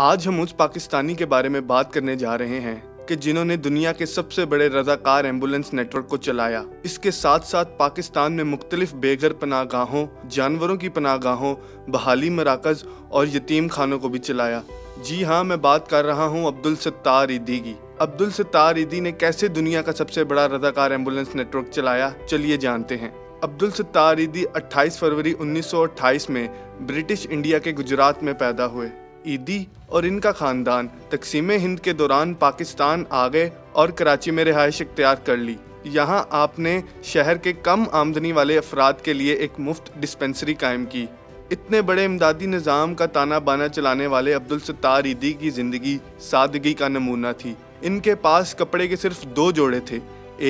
आज हम उस पाकिस्तानी के बारे में बात करने जा रहे हैं कि जिन्होंने दुनिया के सबसे बड़े रज़ाकार एम्बुलेंस नेटवर्क को चलाया। इसके साथ साथ पाकिस्तान में मुख्तलिफ बेघर पनागाहों, जानवरों की पनागाहों, बहाली मराकज़ और यतीम खानों को भी चलाया। जी हाँ, मैं बात कर रहा हूँ अब्दुल सत्तार ईदी की। अब्दुल सत्तार ईदी ने कैसे दुनिया का सबसे बड़ा रज़ाकार एम्बुलेंस नेटवर्क चलाया, चलिए जानते हैं। अब्दुल सत्तार ईदी 28 फरवरी 1928 में ब्रिटिश इंडिया के गुजरात में पैदा हुए। ईदी और इनका खानदान तकसीम हिंद के दौरान पाकिस्तान आ गए और कराची में रिहाइश इख्तियार कर ली। यहाँ आपने शहर के कम आमदनी वाले अफराद के लिए एक मुफ्त डिस्पेंसरी कायम की। इतने बड़े इमदादी निज़ाम का ताना बाना चलाने वाले अब्दुल सत्तार ईदी की ज़िंदगी सादगी का नमूना थी। इनके पास कपड़े के सिर्फ 2 जोड़े थे,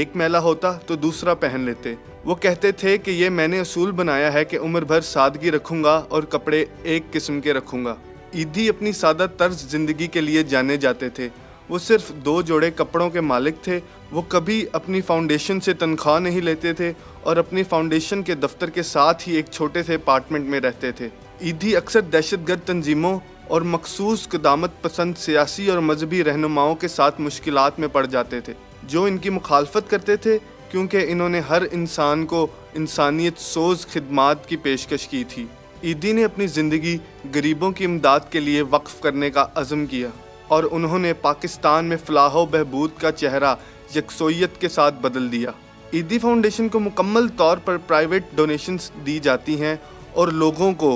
एक मैला होता तो दूसरा पहन लेते। वो कहते थे कि ये मैंने असूल बनाया है कि उम्र भर सादगी रखूँगा और कपड़े एक किस्म के रखूँगा। ईदी अपनी सादा तर्ज जिंदगी के लिए जाने जाते थे। वो सिर्फ 2 जोड़े कपड़ों के मालिक थे। वो कभी अपनी फाउंडेशन से तनख्वाह नहीं लेते थे और अपनी फाउंडेशन के दफ्तर के साथ ही एक छोटे से अपार्टमेंट में रहते थे। ईदी अक्सर दहशतगर्द तंजीमों और मखसूस क़दामत पसंद सियासी और मजहबी रहनुमाओं के साथ मुश्किलात में पड़ जाते थे जो इनकी मुखालफत करते थे, क्योंकि इन्होंने हर इंसान को इंसानियत सोज खिदमात की पेशकश की थी। ईदी ने अपनी ज़िंदगी गरीबों की इमदाद के लिए वक्फ करने का अज़म किया और उन्होंने पाकिस्तान में फलाहो बहबूद का चेहरा यकसोईयत के साथ बदल दिया। ईदी फाउंडेशन को मुकम्मल तौर पर प्राइवेट डोनेशंस दी जाती हैं और लोगों को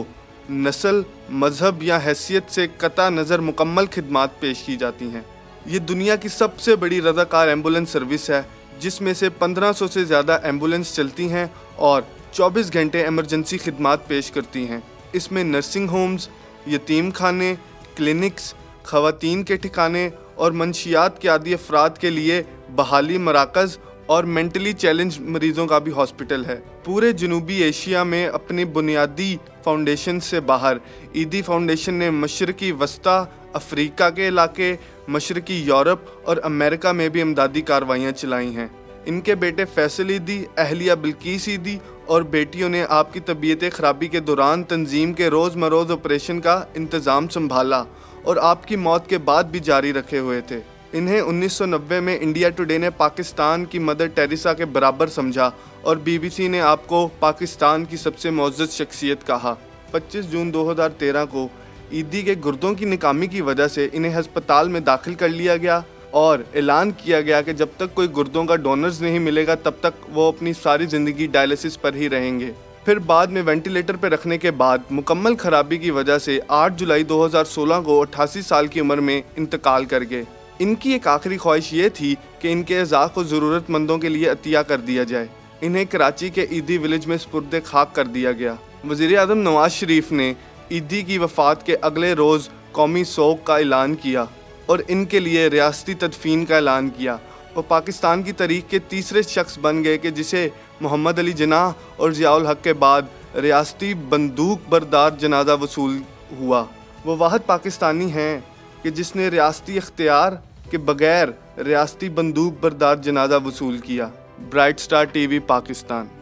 नस्ल, मजहब या हैसियत से कतः नज़र मुकम्मल खिदमात पेश की जाती हैं। ये दुनिया की सबसे बड़ी रज़ाकार एम्बुलेंस सर्विस है जिसमें से 1500 से ज़्यादा एम्बुलेंस चलती हैं और 24 घंटे एमरजेंसी खिदमात पेश करती हैं। इसमें नर्सिंग होम्स, यतीम खाने, क्लिनिक्स, ख़वातीन के ठिकाने और मंशियात के आदि अफराद के लिए बहाली मराकज़ और मेंटली चैलेंज मरीज़ों का भी हॉस्पिटल है। पूरे जनूबी एशिया में अपनी बुनियादी फाउंडेशन से बाहर ईदी फाउंडेशन ने मशरकी वस्ता, अफ्रीका के इलाके, मशरकी यूरोप और अमेरिका में भी इमदादी कार्रवाइयाँ चलाई हैं। इनके बेटे फैसल ईदी, अहलिया बिल्किस ईदी और बेटियों ने आपकी तबीयत खराबी के दौरान तंजीम के रोज़मरोज़ ऑपरेशन का इंतज़ाम संभाला और आपकी मौत के बाद भी जारी रखे हुए थे। इन्हें 1990 में इंडिया टुडे ने पाकिस्तान की मदर टेरेसा के बराबर समझा और BBC ने आपको पाकिस्तान की सबसे मौजूद शख्सियत कहा। 25 जून 2013 को ईदी के गुर्दों की निकामी की वजह से इन्हें हस्पताल में दाखिल कर लिया गया और ऐलान किया गया कि जब तक कोई गुर्दों का डोनर्स नहीं मिलेगा तब तक वो अपनी सारी ज़िंदगी डायलिसिस पर ही रहेंगे। फिर बाद में वेंटिलेटर पर रखने के बाद मुकम्मल खराबी की वजह से 8 जुलाई 2016 को 88 साल की उम्र में इंतकाल कर गए। इनकी एक आखिरी ख्वाहिश ये थी कि इनके अज़ा को ज़रूरतमंदों के लिए अतिया कर दिया जाए। इन्हें कराची के ईदी विलेज में सुपुर्द खाक कर दिया गया। वज़ीर आज़म नवाज शरीफ ने ईदी की वफ़ात के अगले रोज़ कौमी शोक का ऐलान किया और इनके लिए रियासती तदफीन का ऐलान किया। वो पाकिस्तान की तारीख के तीसरे शख्स बन गए कि जिसे मोहम्मद अली जनाह और ज़ियाउल हक के बाद रियासती बंदूक बरदार जनाजा वसूल हुआ। वो वाहिद पाकिस्तानी हैं कि जिसने रियासती इख्तियार के बगैर रियासती बंदूक बरदार जनाजा वसूल किया। Bright star TV Pakistan.